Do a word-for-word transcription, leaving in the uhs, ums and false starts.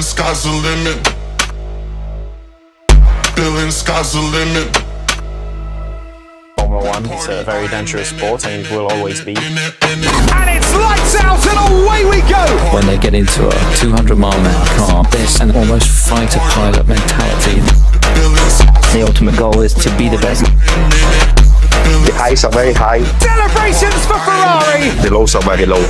Billion sky's the limit. Billion sky's the limit. Formula one is a very dangerous sport and it will always be. And it's lights out and away we go! When they get into a two hundred mile an hour car, there's an almost fighter pilot mentality. The ultimate goal is to be the best. The highs are very high. Celebrations for Ferrari! The lows are very low.